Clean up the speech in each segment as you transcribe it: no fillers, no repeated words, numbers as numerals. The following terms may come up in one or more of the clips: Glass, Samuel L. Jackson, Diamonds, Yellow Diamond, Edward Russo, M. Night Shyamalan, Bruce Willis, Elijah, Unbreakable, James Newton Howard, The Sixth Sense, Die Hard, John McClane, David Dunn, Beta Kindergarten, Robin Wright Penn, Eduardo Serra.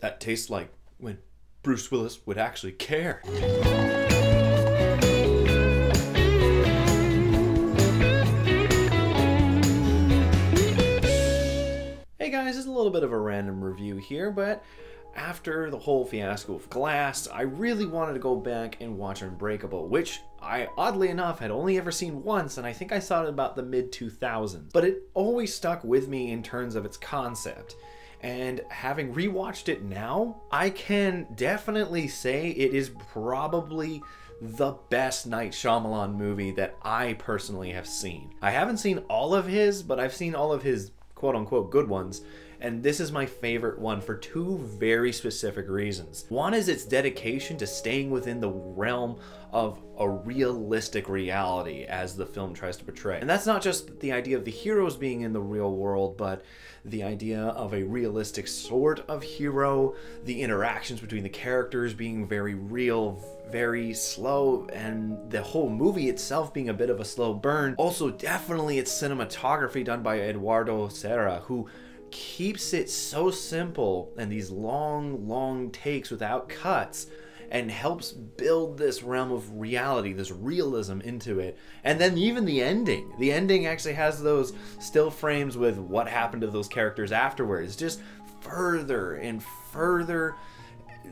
That tastes like when Bruce Willis would actually care. Hey guys, it's a little bit of a random review here, but after the whole fiasco of Glass, I really wanted to go back and watch Unbreakable, which I, oddly enough, had only ever seen once, and I think I saw it about the mid-2000s. But it always stuck with me in terms of its concept. And having rewatched it now, I can definitely say it is probably the best Night Shyamalan movie that I personally have seen. I haven't seen all of his, but I've seen all of his quote-unquote good ones, and this is my favorite one for two very specific reasons. One is its dedication to staying within the realm of a realistic reality as the film tries to portray. And that's not just the idea of the heroes being in the real world, but the idea of a realistic sort of hero, the interactions between the characters being very real, very slow, and the whole movie itself being a bit of a slow burn. Also, definitely its cinematography done by Eduardo Serra, who keeps it so simple and these long takes without cuts, and helps build this realm of reality, this realism into it. And then even the ending. The ending actually has those still frames with what happened to those characters afterwards, just further and further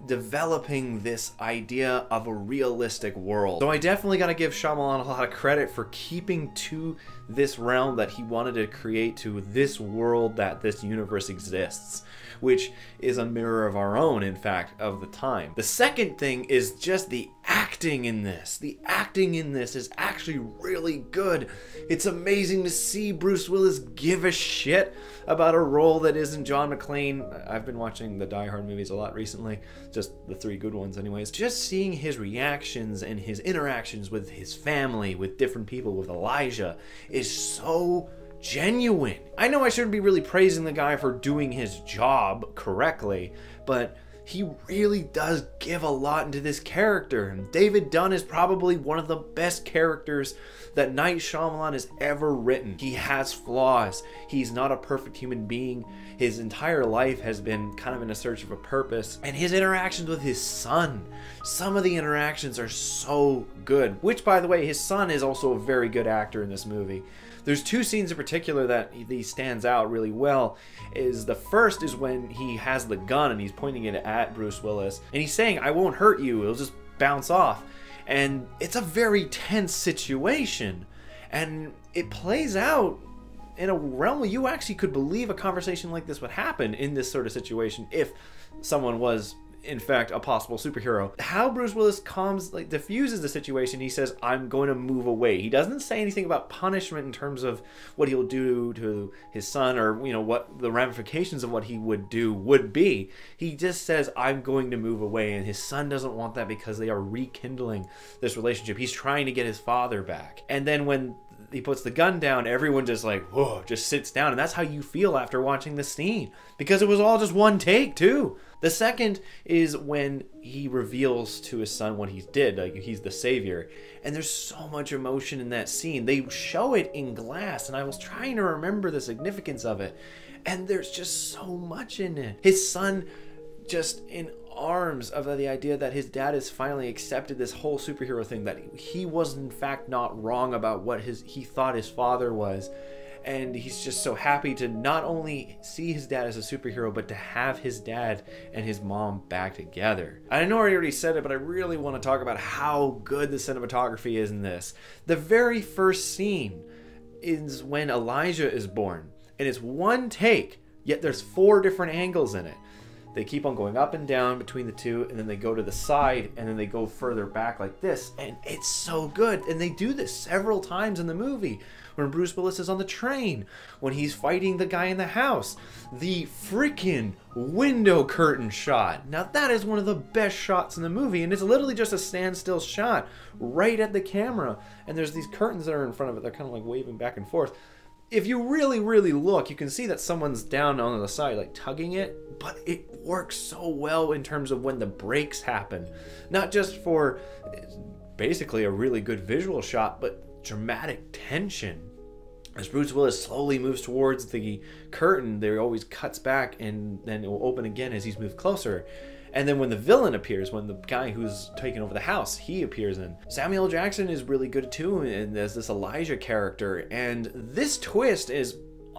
developing this idea of a realistic world. So I definitely gotta give Shyamalan a lot of credit for keeping to this realm that he wanted to create, to this world that this universe exists, which is a mirror of our own, in fact, of the time. The second thing is just the acting in this. The acting in this is actually really good. It's amazing to see Bruce Willis give a shit about a role that isn't John McClane. I've been watching the Die Hard movies a lot recently, just the three good ones anyways. Just seeing his reactions and his interactions with his family, with different people, with Elijah, is so genuine. I know I shouldn't be really praising the guy for doing his job correctly, but he really does give a lot into this character. And David Dunn is probably one of the best characters that Night Shyamalan has ever written. He has flaws. He's not a perfect human being. His entire life has been kind of in a search of a purpose. And his interactions with his son, some of the interactions are so good. Which, by the way, his son is also a very good actor in this movie. There's two scenes in particular that he stands out really well. Is the first is when he has the gun and he's pointing it at Bruce Willis, and he's saying, "I won't hurt you, it'll just bounce off." And it's a very tense situation, and it plays out in a realm where you actually could believe a conversation like this would happen in this sort of situation if someone was, in fact, a possible superhero. How Bruce Willis calms, like, diffuses the situation. He says, "I'm going to move away." He doesn't say anything about punishment in terms of what he'll do to his son, or, you know, what the ramifications of what he would do would be. He just says, "I'm going to move away," and his son doesn't want that because they are rekindling this relationship. He's trying to get his father back. And then when he puts the gun down, everyone just like, whoa, just sits down. And that's how you feel after watching the scene, because it was all just one take too. The second is when he reveals to his son what he did, like he's the savior. And there's so much emotion in that scene. They show it in Glass, and I was trying to remember the significance of it, and there's just so much in it. His son just in arms of the idea that his dad has finally accepted this whole superhero thing, that he was in fact not wrong about what he thought his father was, and he's just so happy to not only see his dad as a superhero, but to have his dad and his mom back together. I know I already said it, but I really want to talk about how good the cinematography is in this. The very first scene is when Elijah is born, and it's one take, yet there's four different angles in it. They keep on going up and down between the two, and then they go to the side, and then they go further back like this, and it's so good. And they do this several times in the movie. When Bruce Willis is on the train, when he's fighting the guy in the house, the freaking window curtain shot. Now that is one of the best shots in the movie, and it's literally just a standstill shot right at the camera. And there's these curtains that are in front of it. They're kind of like waving back and forth. If you really look, you can see that someone's down on the side, like tugging it, but it works so well in terms of when the breaks happen. Not just for basically a really good visual shot, but dramatic tension. As Bruce Willis slowly moves towards the curtain, there always cuts back, and then it will open again as he's moved closer. And then when the villain appears, when the guy who's taken over the house, he appears in. Samuel L. Jackson is really good too, and there's this Elijah character, and this twist is,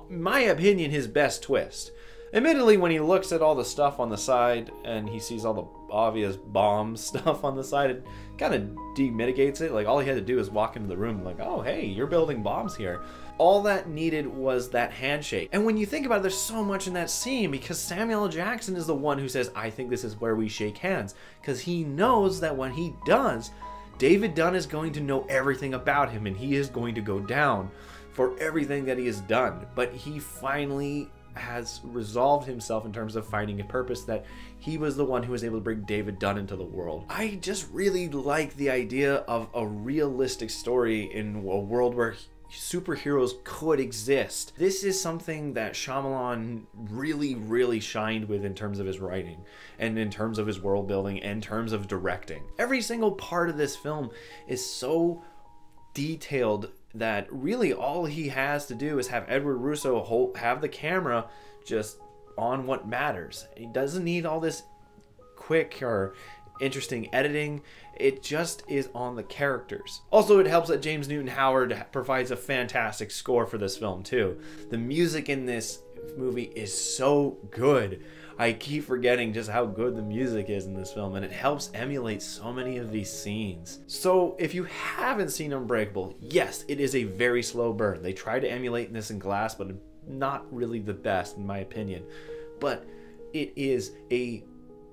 in my opinion, his best twist. Admittedly, when he looks at all the stuff on the side and he sees all the obvious bomb stuff on the side, it kind of demitigates it. Like, all he had to do is walk into the room like, oh, hey, you're building bombs here. All that needed was that handshake. And when you think about it, there's so much in that scene because Samuel L. Jackson is the one who says, I think this is where we shake hands. Because he knows that when he does, David Dunn is going to know everything about him and he is going to go down for everything that he has done. But he finally has resolved himself in terms of finding a purpose, that he was the one who was able to bring David Dunn into the world. I just really like the idea of a realistic story in a world where superheroes could exist. This is something that Shyamalan really, really shined with in terms of his writing and in terms of his world building and in terms of directing. Every single part of this film is so detailed that really all he has to do is have Edward Russo have the camera just on what matters. He doesn't need all this quick or interesting editing. It just is on the characters. Also, it helps that James Newton Howard provides a fantastic score for this film too. The music in this movie is so good. I keep forgetting just how good the music is in this film, and it helps emulate so many of these scenes. So if you haven't seen Unbreakable, yes, it is a very slow burn. They try to emulate this in Glass, but not really the best in my opinion. But it is a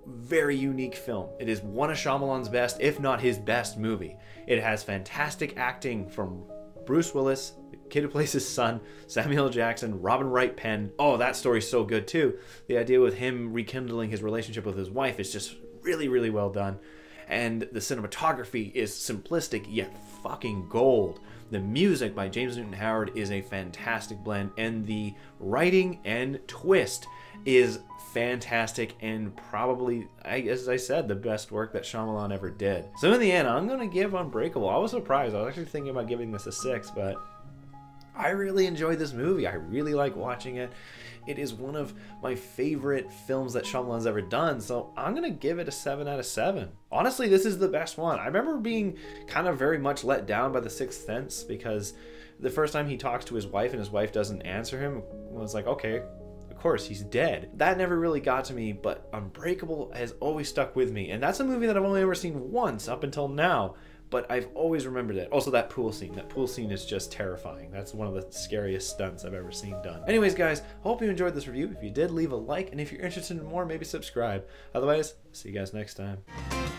very unique film. It is one of Shyamalan's best, if not his best movie. It has fantastic acting from Bruce Willis, the kid who plays his son, Samuel L. Jackson, Robin Wright Penn. Oh, that story's so good too. The idea with him rekindling his relationship with his wife is just really, really well done. And the cinematography is simplistic yet fucking gold. The music by James Newton Howard is a fantastic blend, and the writing and twist is fantastic and probably, as I said, the best work that Shyamalan ever did. So in the end, I'm going to give Unbreakable. I was surprised. I was actually thinking about giving this a 6, but I really enjoyed this movie. I really like watching it. It is one of my favorite films that Shyamalan's ever done, so I'm going to give it a 7 out of 7. Honestly, this is the best one. I remember being kind of very much let down by The Sixth Sense, because the first time he talks to his wife and his wife doesn't answer him, I was like, okay, of course, he's dead. That never really got to me, but Unbreakable has always stuck with me, and that's a movie that I've only ever seen once up until now, but I've always remembered it. Also, that pool scene is just terrifying. That's one of the scariest stunts I've ever seen done. Anyways, guys, hope you enjoyed this review. If you did, leave a like, and if you're interested in more, maybe subscribe. Otherwise, see you guys next time.